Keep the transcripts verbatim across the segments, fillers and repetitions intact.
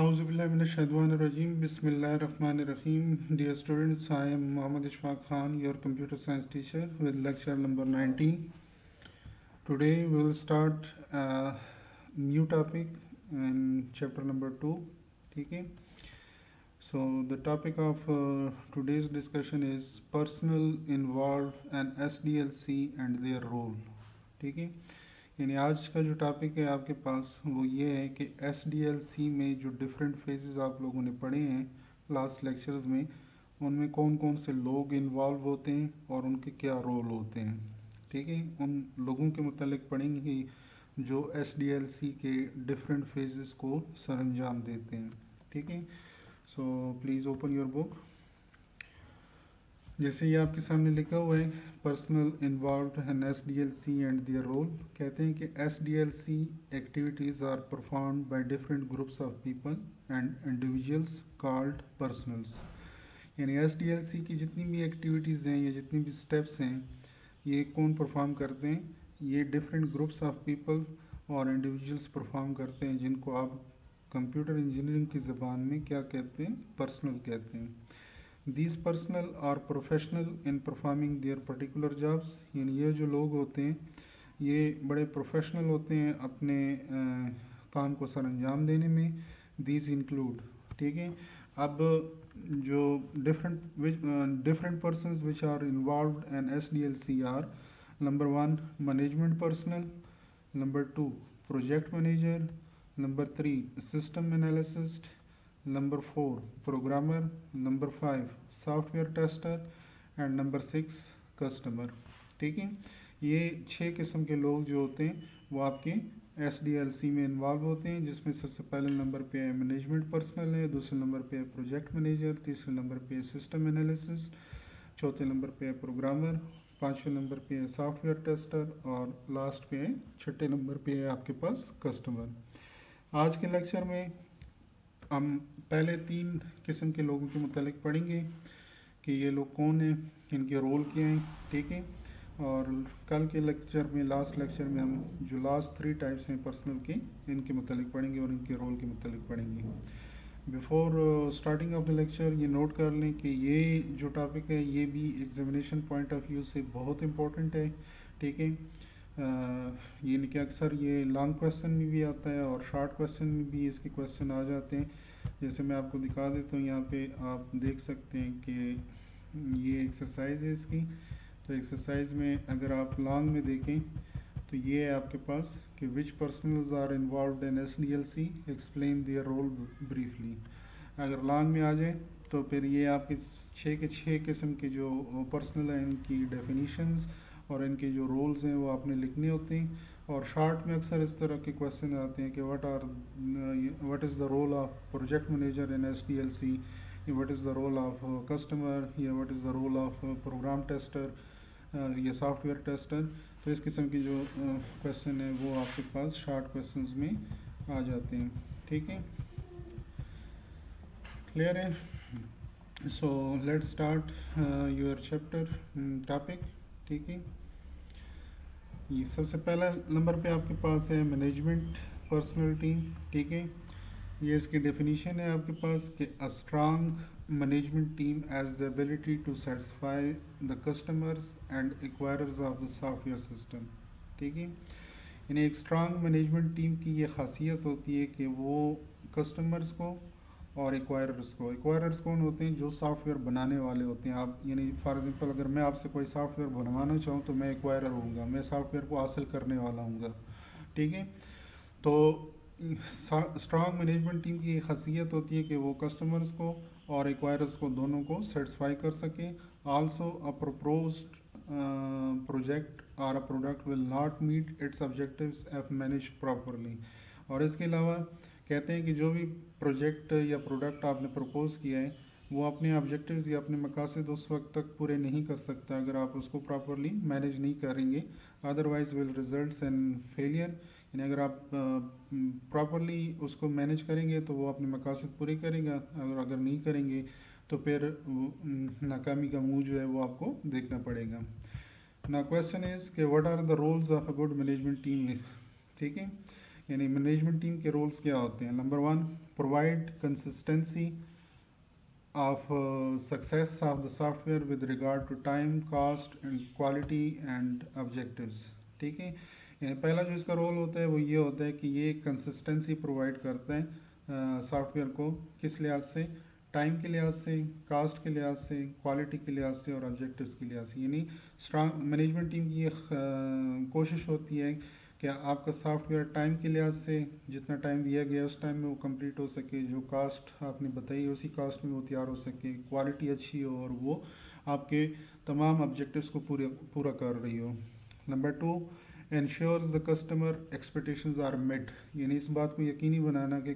आउज़ुबिल्लाहिमिनश्शैतानिर्रजीम बिस्मिल्लाहिर्रहमानिर्रहीम। Dear students, I am Mohammad Ishfaq Khan, your computer science teacher with lecture number nineteen. Today we will start new topic in chapter number two. ठीक है, so the topic of today's discussion is personnel involve and S D L C and their role. ठीक है, यानी आज का जो topic है आपके पास वो ये है कि एस डी एल सी में जो डिफरेंट फेजेस आप लोगों ने पढ़े हैं लास्ट लेक्चर्स में, उनमें कौन कौन से लोग इन्वॉल्व होते हैं और उनके क्या रोल होते हैं। ठीक है, उन लोगों के मतलब पढ़ेंगे जो एस डी एल सी के डिफरेंट फेजेस को सरंजाम देते हैं। ठीक है, so please open your book. जैसे ये आपके सामने लिखा हुआ है personnel involve and S D L C and their role. कहते हैं कि S D L C activities are performed by different groups of people and individuals called personnels. यानी एस डी एल सी की जितनी भी एक्टिविटीज़ हैं या जितनी भी स्टेप्स हैं, ये कौन परफॉर्म करते हैं? ये डिफरेंट ग्रुप्स ऑफ पीपल और इंडिविजुअल्स परफॉर्म करते हैं, जिनको आप कंप्यूटर इंजीनियरिंग की ज़बान में क्या कहते हैं? पर्सनल कहते हैं। These personal are professional in performing their particular jobs। यानी ये जो लोग होते हैं ये बड़े प्रोफेशनल होते हैं अपने आ, काम को सरंजाम देने में। These include, ठीक है, अब जो different different persons which are involved in S D L C are number one management personnel, number two project manager, number three system analyst, number four programmer, number five software tester and number six customer. ठीक है, ये छः किस्म के लोग जो होते हैं वो आपके एस डी एल सी में इन्वॉल्व होते हैं, जिसमें सबसे पहले नंबर पे है मैनेजमेंट पर्सनल है, दूसरे नंबर पे है प्रोजेक्ट मैनेजर, तीसरे नंबर पे है सिस्टम एनालिसिस्ट, चौथे नंबर पे है प्रोग्रामर, पाँचवें नंबर पे है सॉफ्टवेयर टेस्टर और लास्ट पे है छठे नंबर पे है आपके पास कस्टमर। आज के लेक्चर में हम पहले तीन किस्म के लोगों के मुतालिक पढ़ेंगे कि ये लोग कौन हैं, इनके रोल क्या हैं। ठीक है, और कल के लेक्चर में लास्ट लेक्चर में हम जो लास्ट थ्री टाइप्स हैं पर्सनल के, इनके मुतालिक पढ़ेंगे और इनके रोल के मुतालिक पढ़ेंगे। Before starting of the lecture ये नोट कर लें कि ये जो टॉपिक है ये भी एग्जामिनेशन पॉइंट ऑफ व्यू से बहुत इम्पोर्टेंट है। ठीक है, यानी कि अक्सर ये लॉन्ग क्वेश्चन में भी आता है और शॉर्ट क्वेश्चन में भी इसके क्वेश्चन आ जाते हैं। जैसे मैं आपको दिखा देता हूँ, यहाँ पे आप देख सकते हैं कि ये एक्सरसाइज है इसकी। तो एक्सरसाइज में अगर आप लॉन्ग में देखें तो ये है आपके पास कि which personnels are involved in S D L C, explain their role briefly. अगर लॉन्ग में आ जाए तो फिर ये आपके छः के छः किस्म के जो पर्सनल हैं इनकी डेफिनीशंस और इनके जो रोल्स हैं वो आपने लिखने होते हैं। और शॉर्ट में अक्सर इस तरह के क्वेश्चन आते हैं कि what are what is the role of project manager in S D L C, what is the role of customer, या what is the role of program tester या सॉफ्टवेयर टेस्टर। तो इस किस्म के जो क्वेश्चन हैं वो आपके पास शॉर्ट क्वेश्चंस में आ जाते हैं। ठीक है, क्लियर है? So let's start your chapter topic. ठीक है, ये सबसे पहला नंबर पे आपके पास है मैनेजमेंट पर्सनल टीम। ठीक है, ये इसकी डेफिनेशन है आपके पास कि a strong management team as the ability to satisfy the customers and acquirers of the software system. ठीक है, यानी एक स्ट्रांग मैनेजमेंट टीम की ये खासियत होती है कि वो कस्टमर्स को और एक्वायरर्स को, एक्वायरर्स कौन होते हैं? जो सॉफ्टवेयर बनाने वाले होते हैं। आप यानी फॉर एग्जांपल अगर मैं आपसे कोई सॉफ्टवेयर बनवाना चाहूँ तो मैं एक्वायरर होऊंगा, मैं सॉफ्टवेयर को हासिल करने वाला हूँगा। ठीक है, तो स्ट्रांग मैनेजमेंट टीम की ये खासियत होती है कि वो कस्टमर्स को और एक्वायरर्स को दोनों को सेटिस्फाई कर सके। आल्सो अ प्रपोज्ड प्रोजेक्ट और a product will not meet its objectives if manage properly. और इसके अलावा कहते हैं कि जो भी प्रोजेक्ट या प्रोडक्ट आपने प्रपोज़ किया है वो अपने ऑब्जेक्टिव्स या अपने मकासद उस वक्त तक पूरे नहीं कर सकता अगर आप उसको प्रॉपरली मैनेज नहीं करेंगे। Otherwise will results in failure. यानी अगर आप प्रॉपरली उसको मैनेज करेंगे तो वो अपने मकासद पूरे करेगा, अगर अगर नहीं करेंगे तो फिर नाकामी का मुँह जो है वो आपको देखना पड़ेगा। नाउ क्वेश्चन इज़ कि what are the roles of a good management team. ठीक है, यानी मैनेजमेंट टीम के रोल्स क्या होते हैं। Number one, provide consistency of success of the software with regard to time, cost and quality and objectives. ठीक है, यानी पहला जो इसका रोल होता है वो ये होता है कि ये कंसिस्टेंसी प्रोवाइड करते हैं सॉफ्टवेयर को, किस लिहाज से, टाइम के लिहाज से, कास्ट के लिहाज से, क्वालिटी के लिहाज से और ऑब्जेक्टिव्स के लिहाज से। यानी स्ट्रांग मैनेजमेंट टीम की ये कोशिश होती है कि आपका सॉफ्टवेयर टाइम के लिहाज से जितना टाइम दिया गया उस टाइम में वो कंप्लीट हो सके, जो कास्ट आपने बताई उसी कास्ट में वो तैयार हो सके, क्वालिटी अच्छी हो और वो आपके तमाम ऑब्जेक्टिव्स को पूरे पूरा कर रही हो। Number two, Ensures the customer expectations are met, यानी इस बात को यकीनी बनाना कि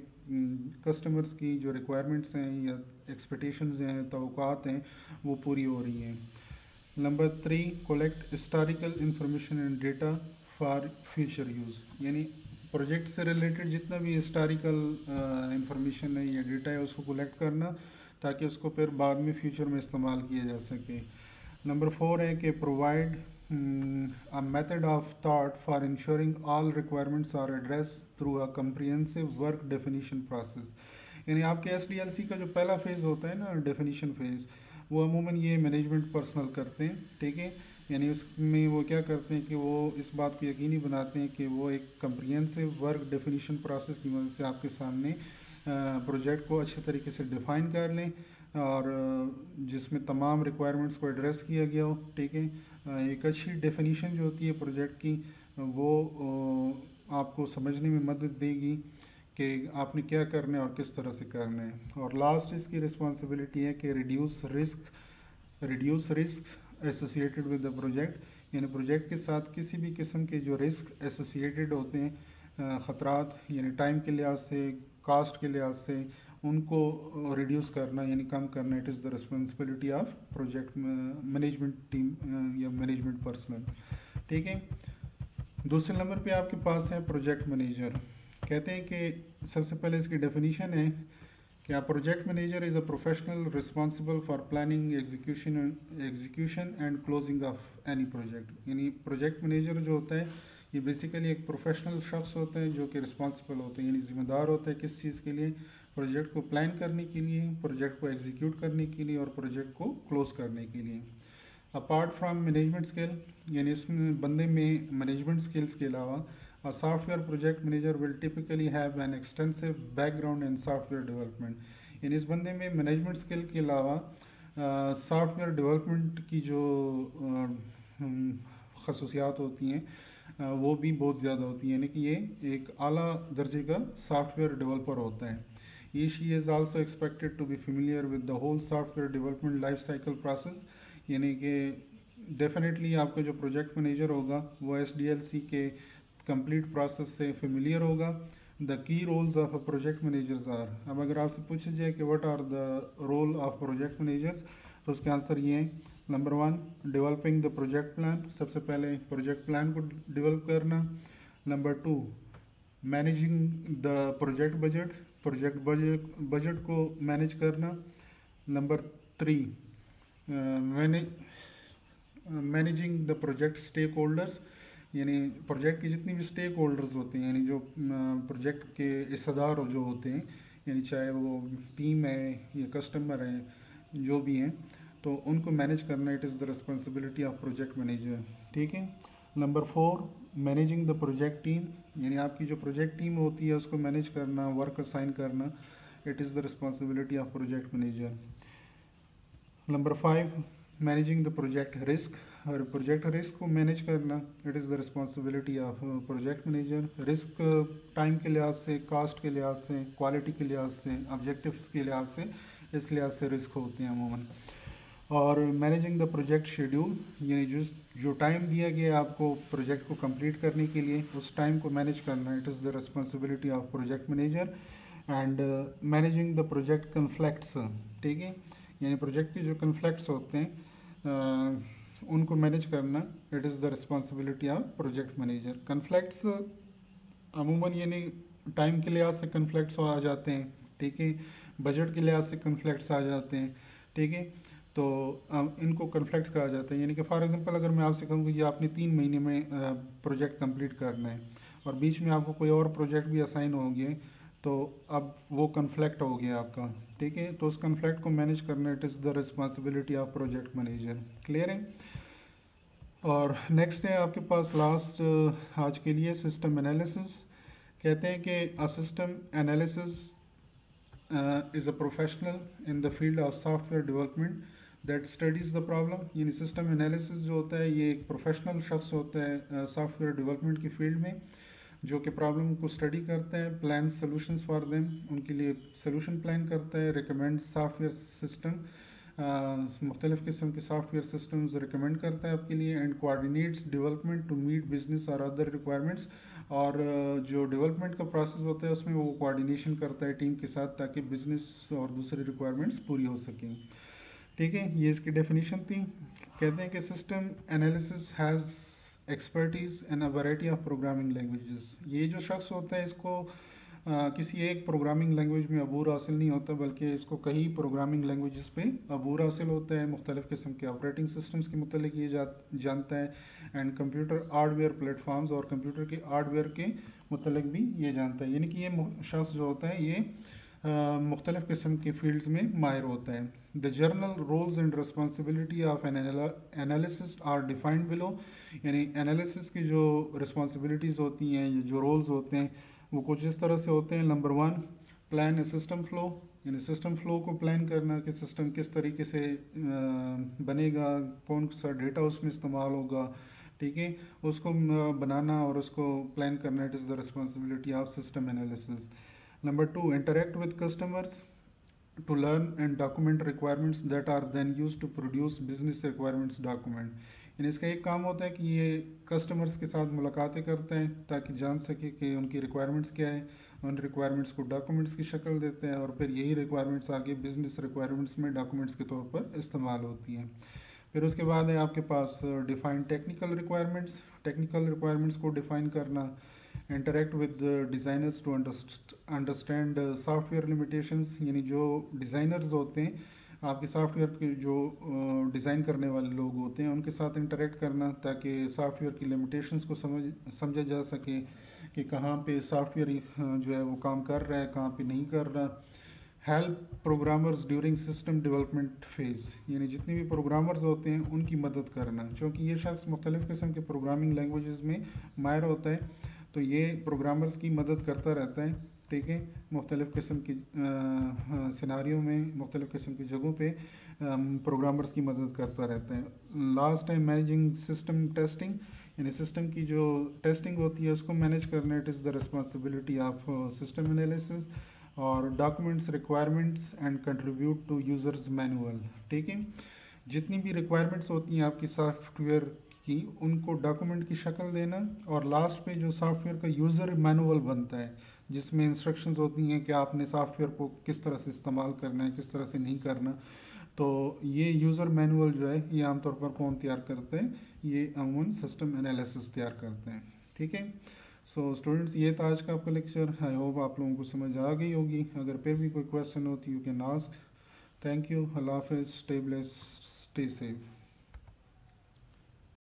कस्टमर्स की जो रिक्वायरमेंट्स हैं या एक्सपेक्टेशंस हैं, तवक़ात हैं, वो पूरी हो रही हैं। Number three, collect historical information and data for future use, यानी प्रोजेक्ट से रिलेटेड जितना भी हिस्टोरिकल इंफॉर्मेशन है या डेटा है उसको कलेक्ट करना ताकि उसको फिर बाद में फ्यूचर में इस्तेमाल किया जा सके। नंबर फोर है कि provide a method of thought for ensuring all requirements are addressed through a comprehensive work definition process, यानी आपके S D L C का जो पहला फेज़ होता है ना, डेफिनीशन फेज़, वो अमूमन ये मैनेजमेंट पर्सनल करते हैं। ठीक है, यानी उसमें वो क्या करते हैं कि वो इस बात को यकीनी बनाते हैं कि वो एक कम्प्रिहेंसिव वर्क डेफिनीशन प्रोसेस की मदद से आपके सामने प्रोजेक्ट को अच्छे तरीके से डिफ़ाइन कर लें और जिसमें तमाम रिक्वायरमेंट्स को एड्रेस किया गया हो। ठीक है, एक अच्छी डेफिनीशन जो होती है प्रोजेक्ट की वो आपको समझने में मदद देगी कि आपने क्या करना है और किस तरह से करना है। और लास्ट इसकी रिस्पॉन्सिबिलिटी है कि reduce risk reduce risk associated with the project, यानी प्रोजेक्ट के साथ किसी भी किस्म के जो रिस्क एसोसिएटेड होते हैं, ख़तरात, यानी टाइम के लिहाज से, कास्ट के लिहाज से, उनको रिड्यूस करना यानी कम करना। It is the responsibility of project management team या मैनेजमेंट पर्सनल। ठीक है, दूसरे नंबर पे आपके पास है प्रोजेक्ट मैनेजर। कहते हैं कि सबसे पहले इसकी डेफिनीशन है कि project manager is a professional responsible for planning, execution execution and closing of any project. यानी प्रोजेक्ट मैनेजर जो होता है ये बेसिकली एक प्रोफेशनल शख्स होता है जो कि रिस्पॉन्सिबल होता है, यानी जिम्मेदार होता है किस चीज़ के लिए, प्रोजेक्ट को प्लान करने के लिए, प्रोजेक्ट को एग्जीक्यूट करने के लिए और प्रोजेक्ट को क्लोज करने के लिए। अपार्ट फ्राम मैनेजमेंट स्किल, यानी इसमें बंदे में मैनेजमेंट स्किल्स के अलावा a software project manager will typically have an extensive background in software development, यानी इस बंदे में मैनेजमेंट स्किल के अलावा सॉफ्टवेयर डेवलपमेंट की जो खसूसियात होती हैं आ, वो भी बहुत ज़्यादा होती है, यानी कि ये एक आला दर्जे का सॉफ्टवेयर डेवलपर होता है। He she is also expected to be familiar with the whole software development life cycle process, यानी कि डेफिनेटली आपका जो प्रोजेक्ट मैनेजर होगा वो S D L C के कंप्लीट प्रोसेस से फेमिलियर होगा। The key roles of a project managers are, अब अगर आपसे पूछा जाए कि what are the role of project managers, तो उसके आंसर ये हैं। Number one, developing the project plan, सबसे पहले प्रोजेक्ट प्लान को डेवलप करना। Number two, managing the project budget, project budget budget को मैनेज करना। Number three, managing the project stakeholders, यानी प्रोजेक्ट के जितने भी स्टेक होल्डर्स होते हैं, यानी जो प्रोजेक्ट के हिस्सेदार जो होते हैं, यानी चाहे वो टीम है या कस्टमर है, जो भी हैं, तो उनको मैनेज करना। It is the responsibility of project manager. ठीक है, number four, managing the project team, यानी आपकी जो प्रोजेक्ट टीम होती है उसको मैनेज करना, वर्क असाइन करना। It is the responsibility of project manager. Number five, managing the project risk, और प्रोजेक्ट रिस्क को मैनेज करना। It is the responsibility of project manager. Risk time के लिहाज से, कास्ट के लिहाज से, क्वालिटी के लिहाज से, ऑब्जेक्टिव्स के लिहाज से, इस लिहाज से रिस्क होते हैं अमूमन। और मैनेजिंग द प्रोजेक्ट शेड्यूल, यानी जो जो टाइम दिया गया आपको प्रोजेक्ट को कंप्लीट करने के लिए उस टाइम को मैनेज करना। It is the responsibility of project manager. And managing the project conflicts, ठीक है, यानी प्रोजेक्ट के जो कन्फ्लिक्ट्स होते हैं uh, उनको मैनेज करना। It is the responsibility of project manager. Conflicts अमूमन यानी टाइम के लिहाज से कन्फ्लिक्ट्स आ जाते हैं, ठीक है, बजट के लिहाज से कन्फ्लिक्ट्स आ जाते हैं, ठीक है, तो इनको कन्फ्लिक्ट्स कहा जाता है। यानी कि फॉर एग्जांपल अगर मैं आपसे कहूँ कि ये आपने तीन महीने में प्रोजेक्ट कंप्लीट करना है और बीच में आपको कोई और प्रोजेक्ट भी असाइन होंगे, तो अब वो कन्फ्लिक्ट हो गया आपका, ठीक है। तो उस कन्फ्लिक्ट को मैनेज करना it is the responsibility of project manager, clear है। और नेक्स्ट है आपके पास लास्ट आज के लिए सिस्टम एनालिसिस। कहते हैं कि a system analysis is a professional in the field of software development that studies the problem. यानी सिस्टम एनालिसिस जो होता है ये एक प्रोफेशनल शख्स होता है सॉफ्टवेयर डेवलपमेंट की फील्ड में, जो कि प्रॉब्लम को स्टडी करता है, प्लान सोल्यूशंस फॉर देम, उनके लिए सोल्यूशन प्लान करता है, रिकमेंड सॉफ्टवेयर सिस्टम, मुख्तलिफ़ किस्म के सॉफ्टवेयर सिस्टम्स रिकमेंड करता है आपके लिए, and coordinates development to meet business और अदर रिक्वायरमेंट्स। और जो डेवलपमेंट का प्रोसेस होता है उसमें वो कोऑर्डिनेशन करता है टीम के साथ, ताकि बिजनेस और दूसरी रिक्वायरमेंट्स पूरी हो सकें, ठीक है। ये इसकी डेफिनेशन थी। कहते हैं कि system analysis has expertise in a variety of programming languages. ये जो शख्स होता है इसको आ, किसी एक प्रोग्रामिंग लैंग्वेज में अबूर हासिल नहीं होता, बल्कि इसको कई प्रोग्रामिंग लैंग्वेजेस पे अबूर हासिल होता है। मुख्तलिफ़ किस्म के ऑपरेटिंग सिस्टम्स के मतलब ये जा, जानता है, एंड कंप्यूटर हार्डवेयर प्लेटफॉर्म्स और कंप्यूटर के हार्डवेयर के मतलब भी ये जानता है। यानी कि ये शख्स जो होता है ये मुख्तलिफ़ किस्म के फील्ड्स में माहिर होता है। The general roles and responsibility of an analyst are defined below. यानी एनालिसिस की जो रिस्पॉन्सिबिलिटीज़ होती हैं, जो रोल्स होते हैं, वो कुछ इस तरह से होते हैं। Number one, plan a system flow. यानी सिस्टम फ्लो को प्लान करना कि सिस्टम किस तरीके से बनेगा, कौन सा डेटा उसमें इस्तेमाल होगा, ठीक है, उसको बनाना और उसको प्लान करना it is the responsibility of system analysis. Number two, interact with customers to learn and document requirements that are then use to produce business requirements document. यानी इसका एक काम होता है कि ये कस्टमर्स के साथ मुलाकातें करते हैं ताकि जान सके कि उनकी रिक्वायरमेंट्स क्या है, उन रिक्वायरमेंट्स को डॉक्यूमेंट्स की शक्ल देते हैं और फिर यही रिक्वायरमेंट्स आगे बिजनेस रिक्वायरमेंट्स में डॉक्यूमेंट्स के तौर पर इस्तेमाल होती हैं। फिर उसके बाद है आपके पास define technical requirements. Technical requirements को डिफाइन करना, interact with designers to understand software limitations. यानी जो डिज़ाइनर्स होते हैं आपके सॉफ्टवेयर के, जो डिज़ाइन करने वाले लोग होते हैं, उनके साथ इंटरेक्ट करना ताकि सॉफ्टवेयर की लिमिटेशंस को समझ समझा जा सके कि कहाँ पे सॉफ्टवेयर जो है वो काम कर रहा है, कहाँ पे नहीं कर रहा। Help programmers during system development phase. यानी जितने भी प्रोग्रामर्स होते हैं उनकी मदद करना, क्योंकि ये शख्स मुख्तलिफ़ किस्म के प्रोग्रामिंग लैंग्वेज में माहिर होता है, तो ये प्रोग्रामर्स की मदद करता रहता है, ठीक है, मुख्तलिफ़ किस्म की सिनारियों में, मुख्तलिफ़ किस्म की जगहों पे प्रोग्रामर्स की मदद करता रहता है। लास्ट है मैनेजिंग सिस्टम टेस्टिंग। यानी सिस्टम की जो टेस्टिंग होती है उसको मैनेज करना it is the responsibility of system analysis. और documents requirements and contribute to users manual, ठीक है। जितनी भी रिक्वायरमेंट्स होती हैं आपकी सॉफ्टवेयर कि उनको डॉक्यूमेंट की शक्ल देना, और लास्ट पे जो सॉफ्टवेयर का यूज़र मैनुअल बनता है जिसमें इंस्ट्रक्शंस होती हैं कि आपने सॉफ्टवेयर को किस तरह से इस्तेमाल करना है, किस तरह से नहीं करना। तो ये यूज़र मैनुअल जो है ये आमतौर पर कौन तैयार करते हैं, ये अमूमन सिस्टम एनालिसिस तैयार करते हैं, ठीक है। सो स्टूडेंट्स, ये था आज का आपका लेक्चर। आई होप आप लोगों को समझ आ गई होगी। अगर फिर भी कोई क्वेश्चन हो तो you can ask. Thank you. अल्लाह हाफिज़। Stay blessed, stay safe.